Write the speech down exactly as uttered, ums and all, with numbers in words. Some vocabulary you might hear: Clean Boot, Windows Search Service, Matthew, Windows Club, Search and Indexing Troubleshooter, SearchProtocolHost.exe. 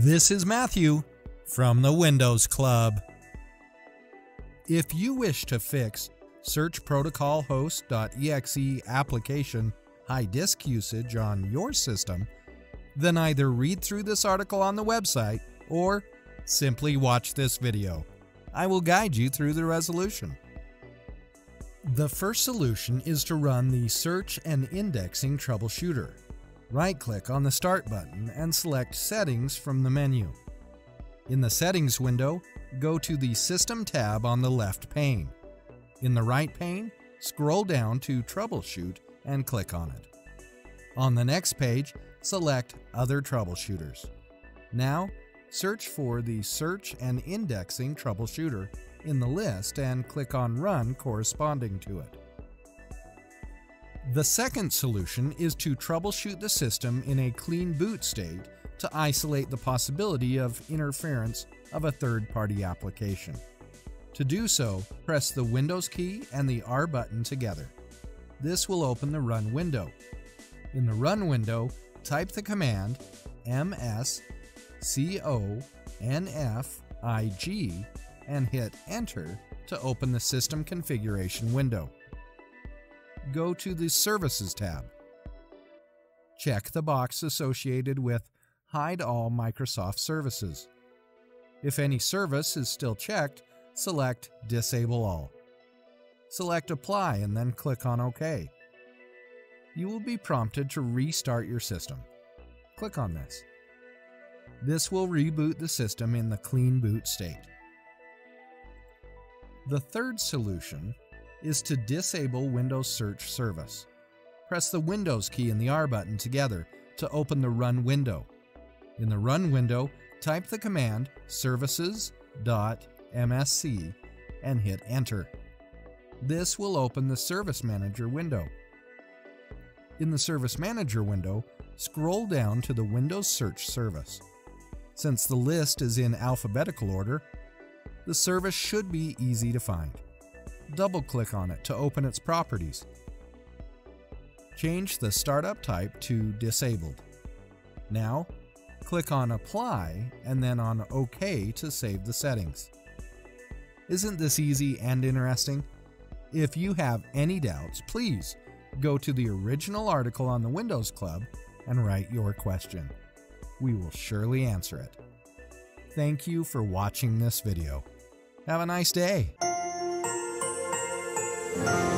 This is Matthew from the Windows Club. If you wish to fix search protocol host dot E X E application high disk usage on your system, then either read through this article on the website or simply watch this video. I will guide you through the resolution. The first solution is to run the Search and Indexing Troubleshooter. Right-click on the Start button and select Settings from the menu. In the Settings window, go to the System tab on the left pane. In the right pane, scroll down to Troubleshoot and click on it. On the next page, select Other Troubleshooters. Now, search for the Search and Indexing Troubleshooter in the list and click on Run corresponding to it. The second solution is to troubleshoot the system in a clean boot state to isolate the possibility of interference of a third-party application. To do so, press the Windows key and the R button together. This will open the Run window. In the Run window, type the command M S config and hit Enter to open the System Configuration window. Go to the Services tab. Check the box associated with Hide All Microsoft Services. If any service is still checked, select Disable All. Select Apply and then click on OK. You will be prompted to restart your system. Click on this. This will reboot the system in the clean boot state. The third solution is to disable Windows Search Service. Press the Windows key and the R button together to open the Run window. In the Run window, type the command services dot M S C and hit Enter. This will open the Service Manager window. In the Service Manager window, scroll down to the Windows Search Service. Since the list is in alphabetical order, the service should be easy to find. Double-click on it to open its properties. Change the startup type to Disabled. Now, click on Apply and then on OK to save the settings. Isn't this easy and interesting? If you have any doubts, please go to the original article on the Windows Club and write your question. We will surely answer it. Thank you for watching this video. Have a nice day. Thank you.